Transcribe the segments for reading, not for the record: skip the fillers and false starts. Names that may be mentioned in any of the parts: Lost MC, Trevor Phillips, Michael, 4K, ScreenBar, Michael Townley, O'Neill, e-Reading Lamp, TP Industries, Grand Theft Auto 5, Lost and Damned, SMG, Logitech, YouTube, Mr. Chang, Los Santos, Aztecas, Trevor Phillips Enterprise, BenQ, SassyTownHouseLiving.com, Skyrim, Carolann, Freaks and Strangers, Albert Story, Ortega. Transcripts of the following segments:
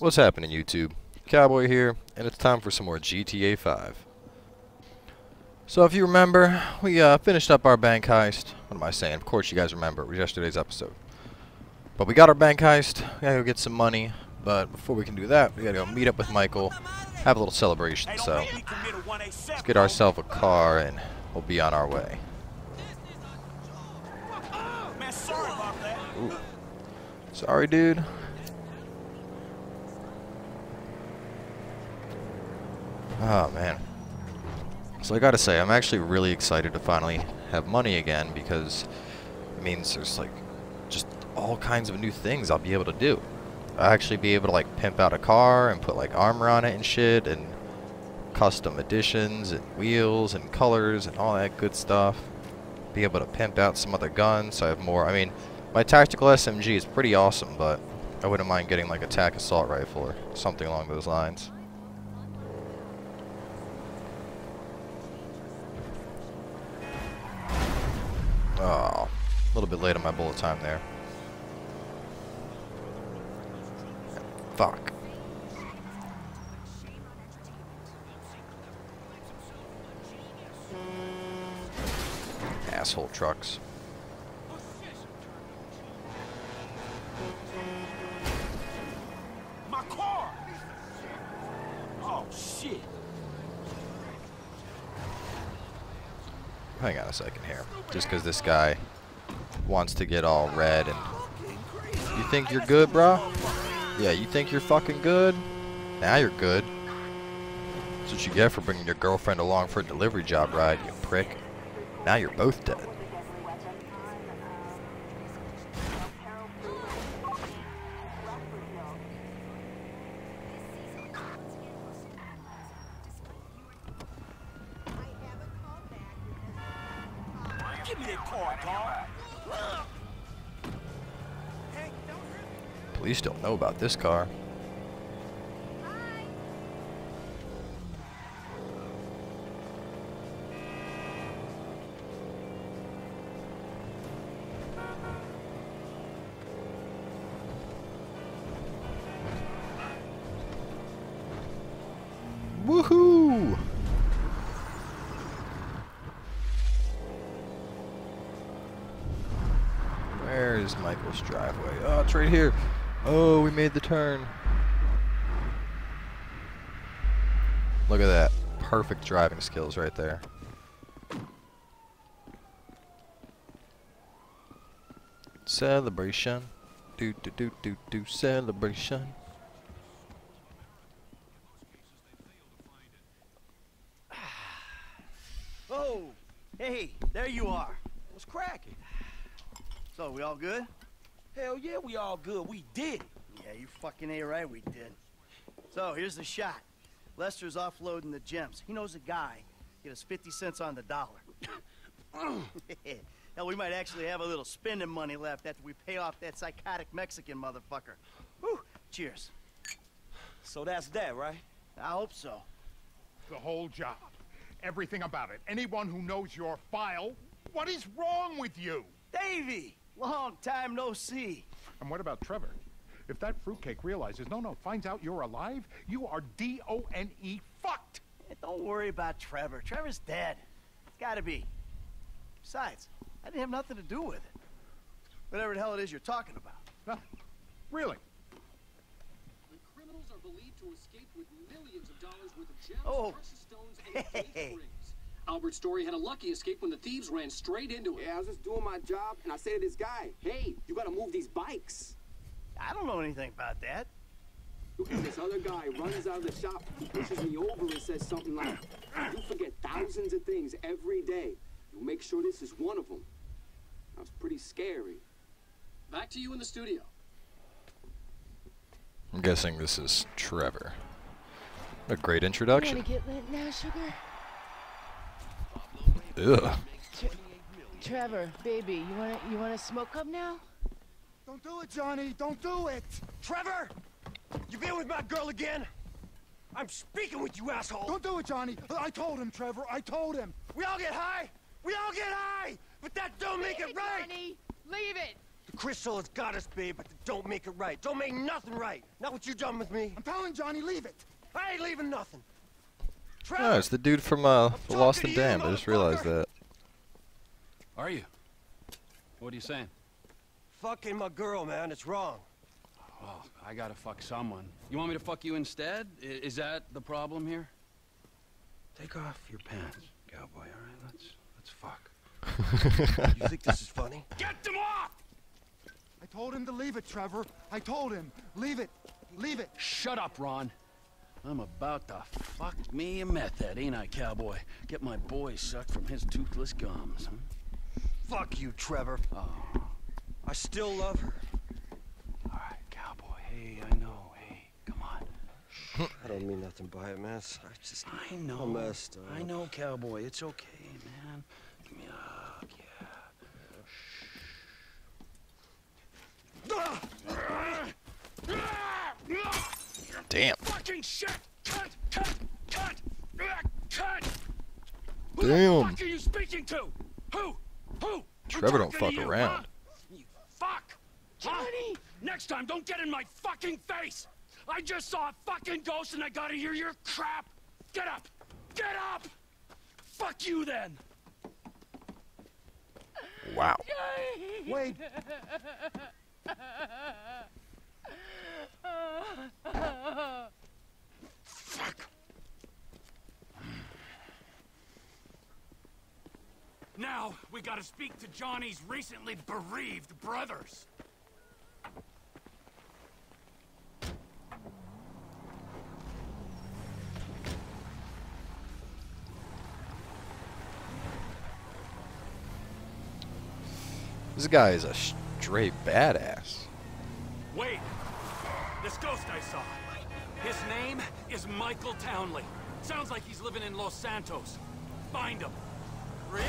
What's happening, YouTube? Cowboy here, and it's time for some more GTA 5. So if you remember, we finished up our bank heist. What am I saying? Of course you guys remember. It was yesterday's episode. But we got our bank heist. We gotta go get some money. But before we can do that, we gotta go meet up with Michael, have a little celebration. So let's get ourselves a car, and we'll be on our way. Ooh. Sorry, dude. Oh man. So I gotta say, I'm actually really excited to finally have money again, because it means there's like just all kinds of new things I'll be able to do. I'll actually be able to like pimp out a car and put like armor on it and shit, and custom additions and wheels and colors and all that good stuff. Be able to pimp out some other guns so I have more. I mean, my tactical SMG is pretty awesome, but I wouldn't mind getting like a TAC assault rifle or something along those lines. Oh, a little bit late on my bullet time there. Fuck. Asshole trucks. My car! Oh, shit. Hang on a second here, just because this guy wants to get all red and... You think you're good, bro? Yeah, you think you're fucking good? Now you're good. That's what you get for bringing your girlfriend along for a delivery job ride, you prick. Now you're both dead. Give me that car, dog. Police don't know about this car. Woohoo! Where is Michael's driveway? Oh, it's right here. Oh, we made the turn. Look at that. Perfect driving skills right there. Celebration. Do do do do do celebration. Oh, hey, there you are. What's cracking? So, we all good? Hell yeah, we all good. We did. Yeah, you fucking A right, we did. So, here's the shot. Lester's offloading the gems. He knows a guy. Get us 50 cents on the dollar. Now, we might actually have a little spending money left after we pay off that psychotic Mexican motherfucker. Whew, cheers. So that's that, right? I hope so. The whole job. Everything about it. Anyone who knows your file, what is wrong with you? Davey! Long time no see. And what about Trevor? If that fruitcake realizes, no, finds out you're alive, you are D-O-N-E fucked. Hey, don't worry about Trevor. Trevor's dead. It's gotta be. Besides, I didn't have nothing to do with it. Whatever the hell it is you're talking about. Well, really? The criminals are believed to escape with millions of dollars worth of gems, precious stones, and faith rings. Albert Story had a lucky escape when the thieves ran straight into him. Yeah, I was just doing my job, and I said to this guy, hey, you gotta move these bikes. I don't know anything about that. This other guy runs out of the shop, he pushes me over and says something like, you forget thousands of things every day. You make sure this is one of them. That was pretty scary. Back to you in the studio. I'm guessing this is Trevor. A great introduction. You wanna get lit now, sugar? Ugh. Trevor, baby, you wanna smoke up now? Don't do it, Johnny. Don't do it. Trevor, you been with my girl again? I'm speaking with you, asshole. Don't do it, Johnny. I told him, Trevor. I told him. We all get high. We all get high. But that don't make it right. Johnny, leave it. The Crystal has got us, babe, but don't make it right. Don't make nothing right. Not what you done with me. I'm telling Johnny, leave it. I ain't leaving nothing. No, it's the dude from Lost and Damned. I just realized that. Are you? What are you saying? Fucking my girl, man. It's wrong. Well, I gotta fuck someone. You want me to fuck you instead? Is that the problem here? Take off your pants, cowboy. All right, let's fuck. You think this is funny? Get them off! I told him to leave it, Trevor. I told him. Leave it. Leave it. Shut up, Ron. I'm about to fuck me a method, ain't I, cowboy? Get my boy sucked from his toothless gums. Huh? Fuck you, Trevor. Oh. I still love her. All right, cowboy. Hey, I know. Hey, come on. I don't mean nothing by it, man. I just... I know. I'm messed up. I know, cowboy. It's okay, man. Give me a hug, yeah. Damn. Fucking shit. Cut, cut, cut, cut. Who the fuck are you speaking to? Who? Trevor don't fuck around. You fuck. Johnny. Next time, don't get in my fucking face. I just saw a fucking ghost and I gotta hear your crap. Get up. Get up. Fuck you then. Wow. Wait. Fuck. Now we gotta speak to Johnny's recently bereaved brothers. This guy is a straight badass. Wait. This ghost I saw. His name is Michael Townley. Sounds like he's living in Los Santos. Find him. Really?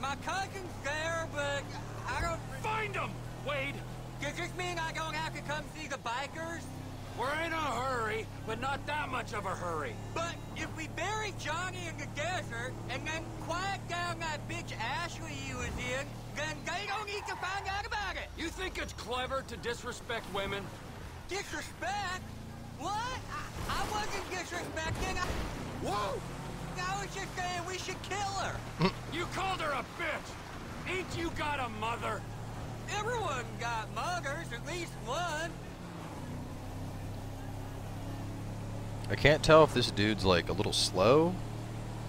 My cousin's there, but I don't... Find him, Wade! Does this mean I don't have to come see the bikers? We're in a hurry, but not that much of a hurry. But if we bury Johnny in the desert, and then quiet down that bitch Ashley he was in, then they don't need to find out about it. You think it's clever to disrespect women? Disrespect? What? I wasn't disrespecting. Whoa! I was just saying we should kill her. You called her a bitch. Ain't you got a mother? Everyone got mothers, at least one. I can't tell if this dude's like a little slow,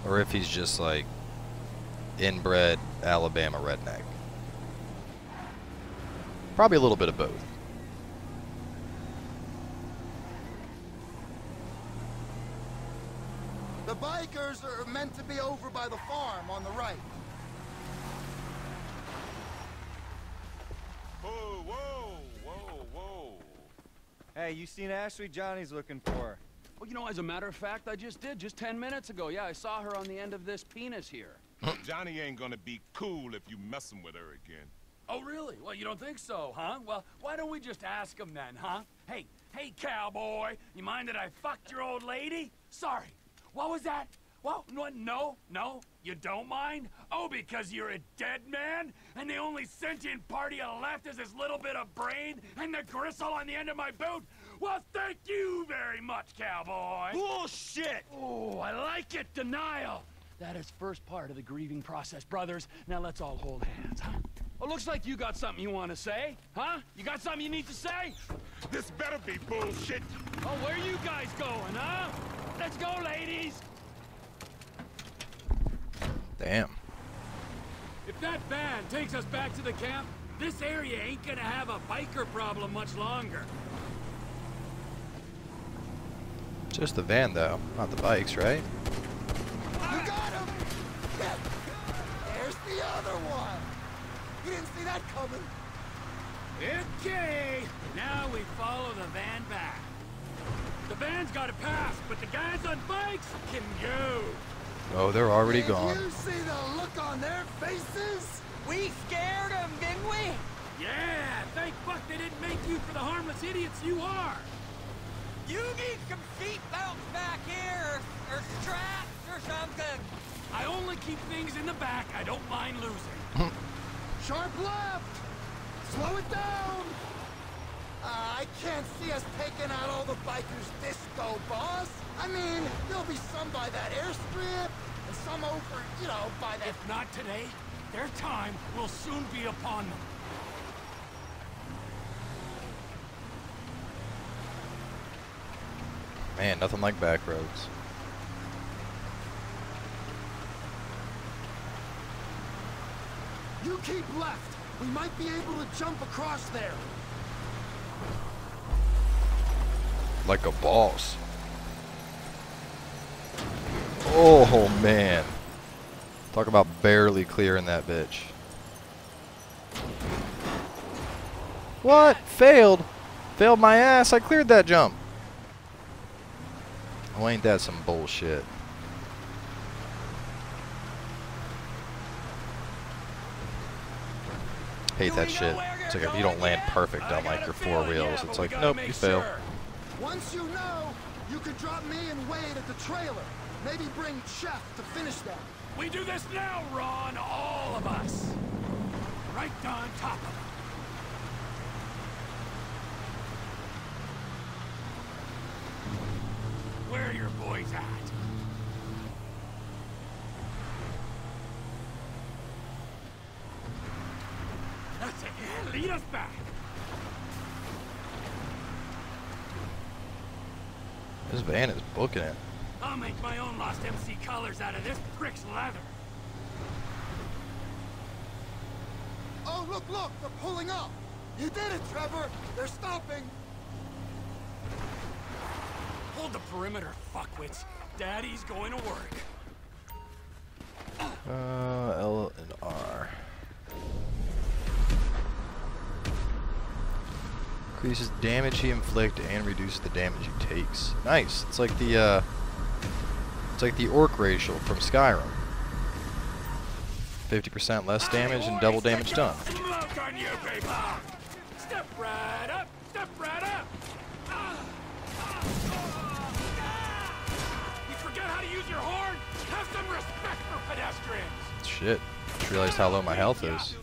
or if he's just like inbred Alabama redneck. Probably a little bit of both. The bikers are meant to be over by the farm on the right. Whoa, whoa, whoa, whoa. Hey, you seen Ashley? Johnny's looking for her. Well, you know, as a matter of fact, I just did, just 10 minutes ago. Yeah, I saw her on the end of this penis here. Johnny ain't gonna be cool if you messing with her again. Oh, really? Well, you don't think so, huh? Well, why don't we just ask him then, huh? Hey, cowboy, you mind that I fucked your old lady? Sorry. What was that? Well, no, you don't mind? Oh, because you're a dead man? And the only sentient part of you left is this little bit of brain and the gristle on the end of my boot? Well, thank you very much, cowboy. Bullshit! Oh, I like it, denial. That is first part of the grieving process, brothers. Now let's all hold hands, huh? Oh, looks like you got something you want to say, huh? You got something you need to say? This better be bullshit. Oh, where are you guys going, huh? Let's go, ladies. Damn. If that van takes us back to the camp, this area ain't gonna have a biker problem much longer. Just the van, though, not the bikes, right? You got him! There's the other one! You didn't see that coming. Okay, now we follow the van back. The van's got to pass, but the guys on bikes can go. Oh, they're already gone. Did you see the look on their faces? We scared them, didn't we? Yeah, thank fuck they didn't make you for the harmless idiots you are. You need some seat belts back here, or straps, or something. I only keep things in the back I don't mind losing. Sharp left! Slow it down! I can't see us taking out all the bikers' disco, boss. I mean, there'll be some by that airstrip, and some over, you know, by that... If not today, their time will soon be upon them. Man, nothing like back roads. You keep left. We might be able to jump across there. Like a boss. Oh, man. Talk about barely clearing that bitch. What? Failed? Failed my ass. I cleared that jump. Oh, ain't that some bullshit. Hate that shit. It's like if you don't land perfect on like your four wheels, it's like, nope, you fail. Once you know, you could drop me and Wade at the trailer. Maybe bring Chef to finish that. We do this now, Ron, all of us. Right on top of it. Where are your boys at? That's it. Yeah, lead us back. This van is booking it. I'll make my own Lost MC colors out of this prick's leather. Oh, look, look, they're pulling up. You did it, Trevor. They're stopping. Hold the perimeter, fuckwits. Daddy's going to work. L and R. Increases damage he inflicts and reduces the damage he takes. Nice. It's like the orc ratio from Skyrim. 50% less damage and double damage done. Smoke on you, people. Step right up. Step right up. You forget how to use your horn? Have some respect for pedestrians. Shit. I just realized how low my health is.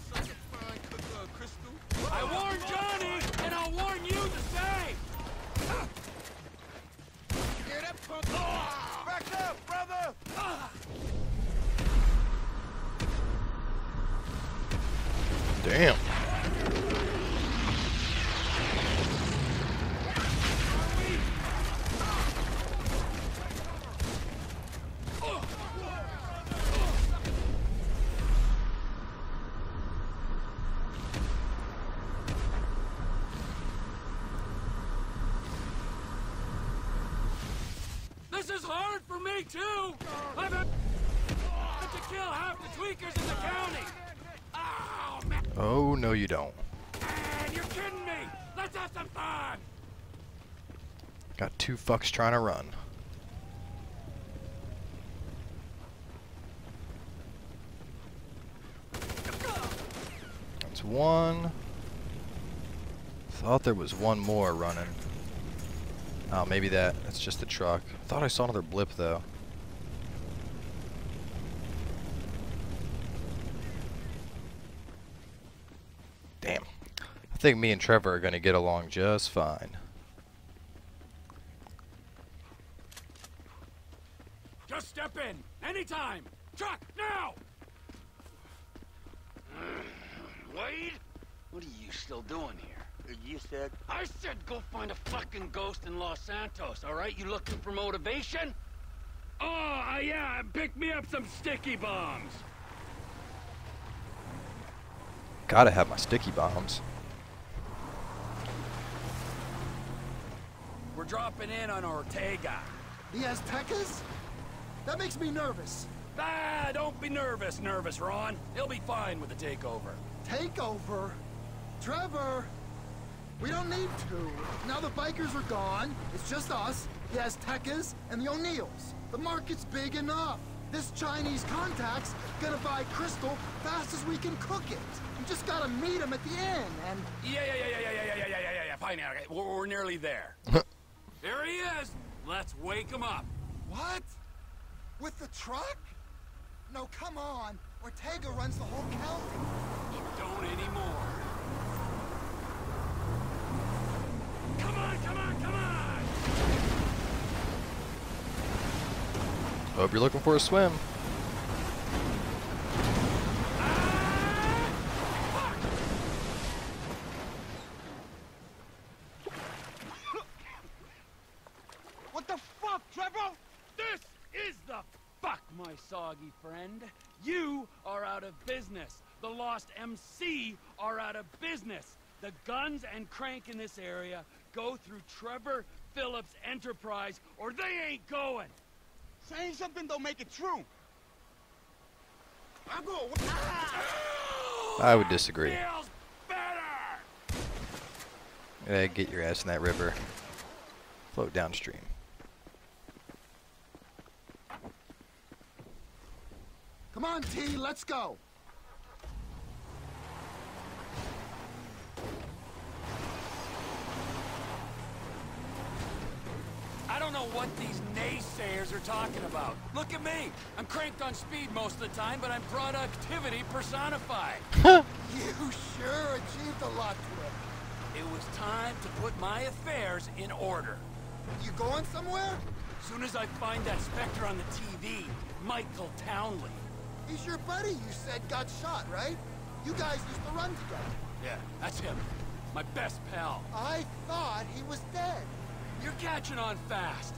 I warned Johnny, and I'll warn you the same. Back up, brother. Damn. This is hard for me too. I've had to kill half the tweakers in the county. Oh, man. Oh no, you don't. Man, you're kidding me. Let's have some fun. Got two fucks trying to run. That's one. Thought there was one more running. Oh, maybe that. That's just the truck. I thought I saw another blip, though. Damn. I think me and Trevor are going to get along just fine. Just step in. Anytime. Truck, now! Wade? What are you still doing here? You said? I said go find a fucking ghost in Los Santos, alright? You looking for motivation? Oh, yeah, pick me up some sticky bombs. Gotta have my sticky bombs. We're dropping in on Ortega. The Aztecas? That makes me nervous. Ah, don't be nervous, Ron. He'll be fine with the takeover. Takeover? Trevor! We don't need to. Now the bikers are gone. It's just us, the Aztecas, and the O'Neills. The market's big enough. This Chinese contact's gonna buy crystal fast as we can cook it. We just gotta meet him at the end, and... Yeah. Fine, okay. We're nearly there. There he is. Let's wake him up. What? With the truck? No, come on. Ortega runs the whole county. You don't anymore. Come on, come on, come on! Hope you're looking for a swim. Friend, you are out of business. The Lost MC are out of business. The guns and crank in this area go through Trevor Phillips Enterprise, or they ain't going. Saying something don't make it true. I'm going. I would disagree. Feels better. Yeah, get your ass in that river. Float downstream. Come on, T, let's go. I don't know what these naysayers are talking about. Look at me. I'm cranked on speed most of the time, but I'm productivity personified. You sure achieved a lot, Trip. It was time to put my affairs in order. You going somewhere? As soon as I find that specter on the TV, Michael Townley. He's your buddy you said got shot, right? You guys used to run together. Yeah, that's him. My best pal. I thought he was dead. You're catching on fast.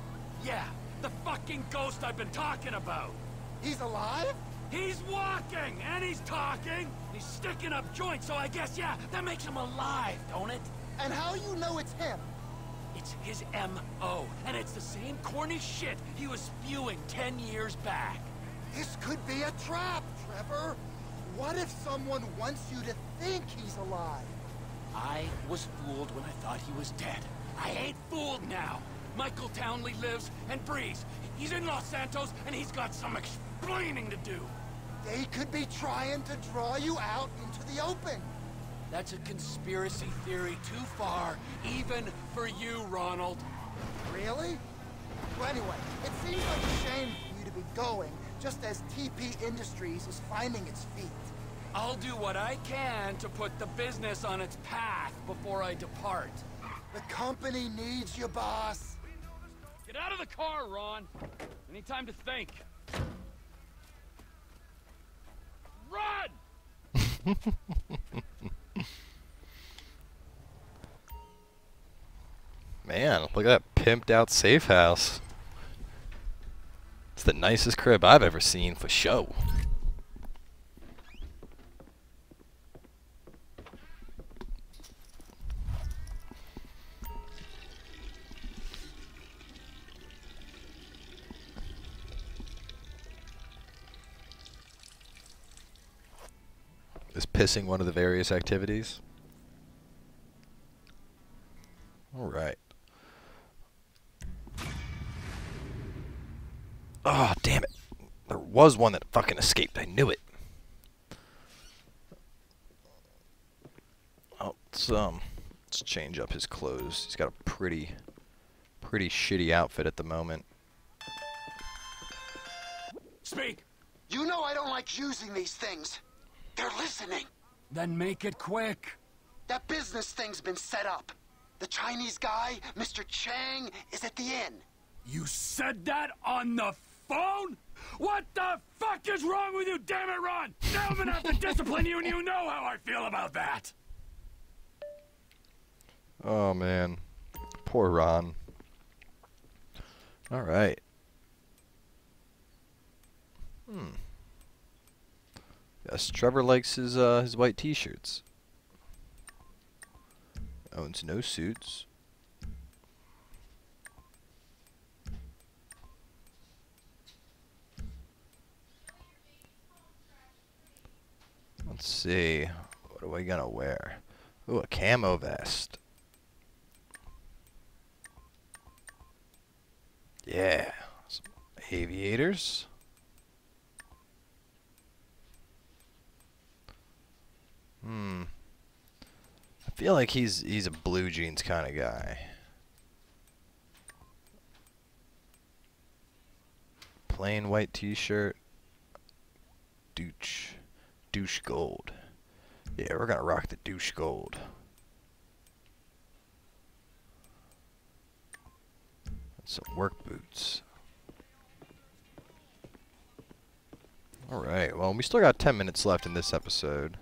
Yeah, the fucking ghost I've been talking about. He's alive? He's walking, and he's talking. He's sticking up joints, so I guess, yeah, that makes him alive, don't it? And how you know it's him? It's his M.O., and it's the same corny shit he was spewing 10 years back. This could be a trap, Trevor. What if someone wants you to think he's alive? I was fooled when I thought he was dead. I ain't fooled now. Michael Townley lives and breathes. He's in Los Santos, and he's got some explaining to do. They could be trying to draw you out into the open. That's a conspiracy theory too far, even for you, Ronald. Really? Well, anyway, it seems like a shame for you to be going, just as TP Industries is finding its feet. I'll do what I can to put the business on its path before I depart. The company needs you, boss. Get out of the car, Ron. I need time to think. Run! Man, look at that pimped out safe house. It's the nicest crib I've ever seen for show. Is pissing one of the various activities? Alright. Oh, damn it. There was one that fucking escaped. I knew it. Oh, let's change up his clothes. He's got a pretty shitty outfit at the moment. Speak! You know I don't like using these things. They're listening. Then make it quick. That business thing's been set up. The Chinese guy, Mr. Chang, is at the inn. You said that on the phone? What the fuck is wrong with you, damn it, Ron? Now I'm gonna have to discipline you, and you know how I feel about that. Oh, man. Poor Ron. All right. Yes, Trevor likes his white t-shirts. Owns no suits. Let's see, what are we gonna wear? Ooh, a camo vest. Yeah, some aviators. I feel like he's a blue jeans kind of guy. Plain white t-shirt. douche gold. Yeah, we're gonna rock the douche gold. Some work boots. Alright, well, we still got 10 minutes left in this episode.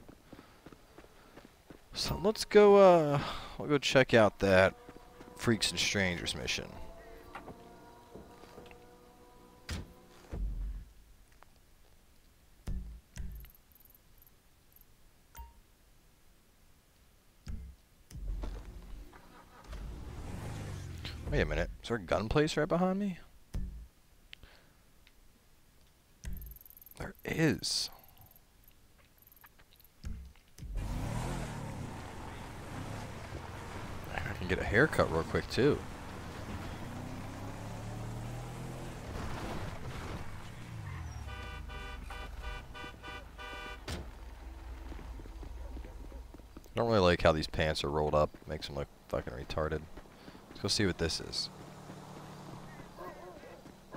So let's go, we'll go check out that Freaks and Strangers mission. Wait a minute, is there a gun place right behind me? There is. I can get a haircut real quick too. I don't really like how these pants are rolled up. Makes them look fucking retarded. Let's go see what this is.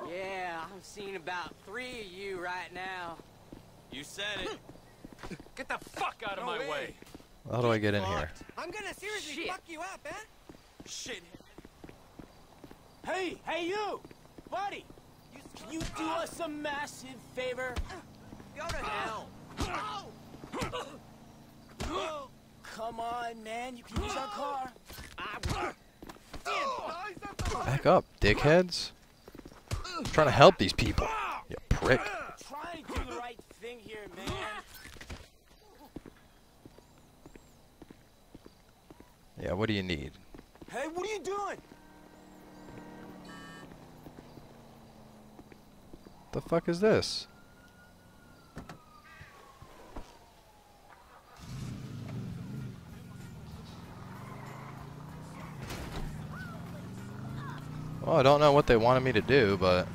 Yeah, I'm seeing about 3 of you right now. You said it. Get the fuck out of my way. How do I get in here? I'm gonna seriously fuck you up, eh? Shit. Hey, you, buddy. Can you do us a massive favor? Go to hell. Oh, come on, man. You can use our car. Back up, dickheads. I'm trying to help these people, you prick. Try and do the right thing here, man. Yeah, what do you need? Hey, what are you doing? The fuck is this? Well, I don't know what they wanted me to do, but...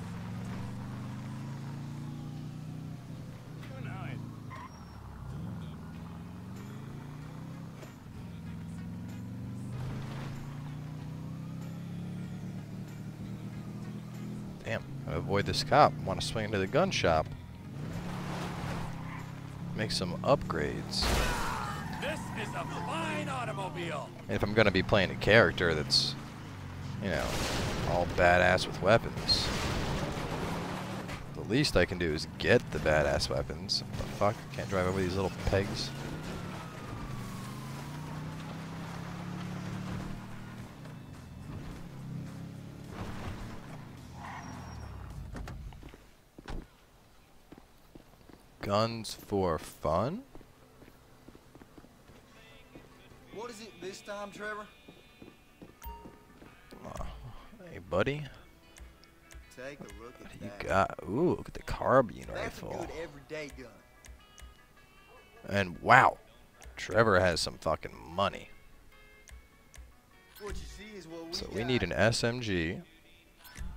Damn, I avoid this cop. I want to swing into the gun shop. Make some upgrades. This is a fine automobile. If I'm going to be playing a character that's, you know, all badass with weapons, the least I can do is get the badass weapons. What the fuck? Can't drive over these little pegs. Guns for fun? What is it this time, Trevor? Hey, buddy. Take a look at that. You got? Ooh, look at the carbine rifle. And wow, Trevor has some fucking money. What you see is what we so got. We need an SMG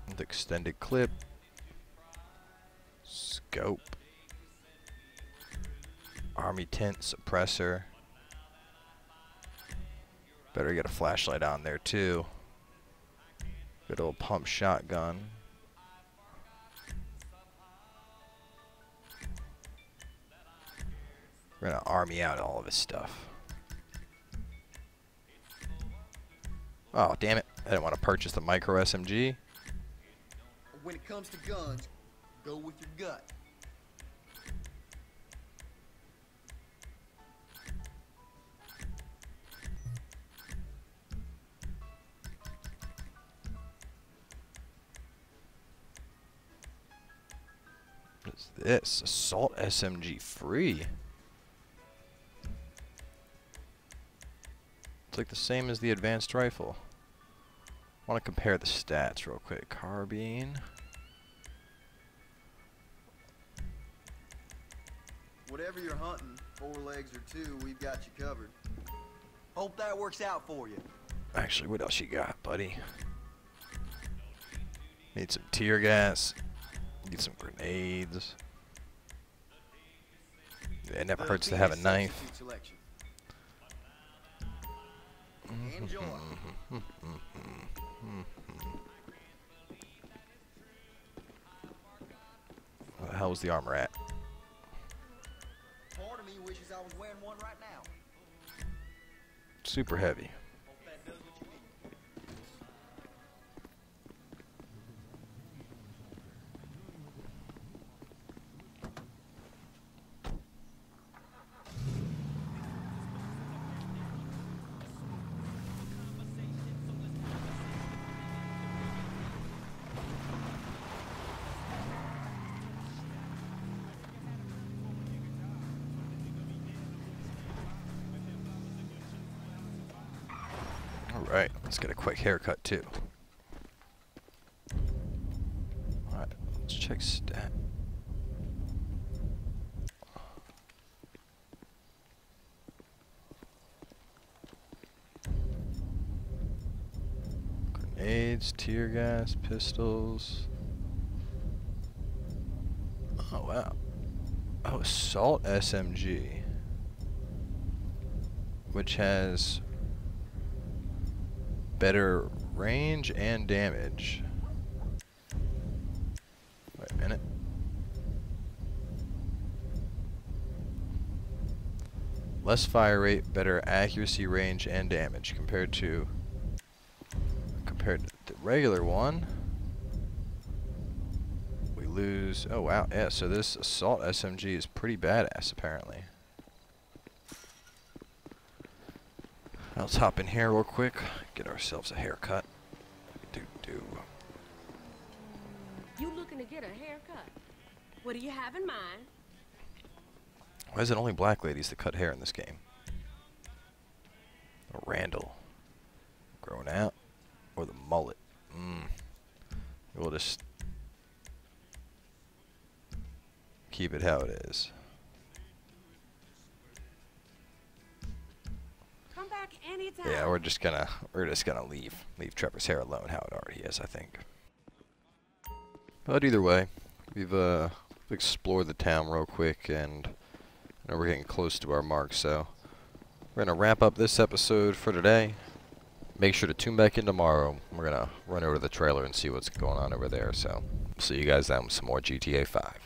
with extended clip, scope, army tent suppressor. Better get a flashlight on there too. Good old pump shotgun. We're gonna army out all of his stuff. Oh, damn it. I didn't want to purchase the micro SMG. When it comes to guns, go with your gut. This assault SMG free. It's like the same as the advanced rifle. I want to compare the stats real quick. Carbine. Whatever you're hunting, 4 legs or 2, we've got you covered. Hope that works out for you. Actually, what else you got, buddy? Need some tear gas. Need some grenades. It never hurts to have a knife. Enjoy. Where the hell was the armor at? of me wishes I was wearing one right now. Super heavy. Alright, let's get a quick haircut too. Alright, let's check stat. Grenades, tear gas, pistols. Oh wow. Oh, assault SMG. Which has better range and damage. Wait a minute. Less fire rate, better accuracy, range, and damage compared to the regular one. We lose. Oh wow, yeah. So this assault SMG is pretty badass apparently. Let's hop in here real quick, get ourselves a haircut. You looking to get a haircut? What do you have in mind? Why is it only black ladies that cut hair in this game? Or Randall, grown out, or the mullet. We'll just keep it how it is. Yeah, we're just gonna leave Trevor's hair alone how it already is, I think. But either way, we've explored the town real quick, and I know we're getting close to our mark, so we're gonna wrap up this episode for today. Make sure to tune back in tomorrow. We're gonna run over to the trailer and see what's going on over there. So see you guys then with some more GTA 5.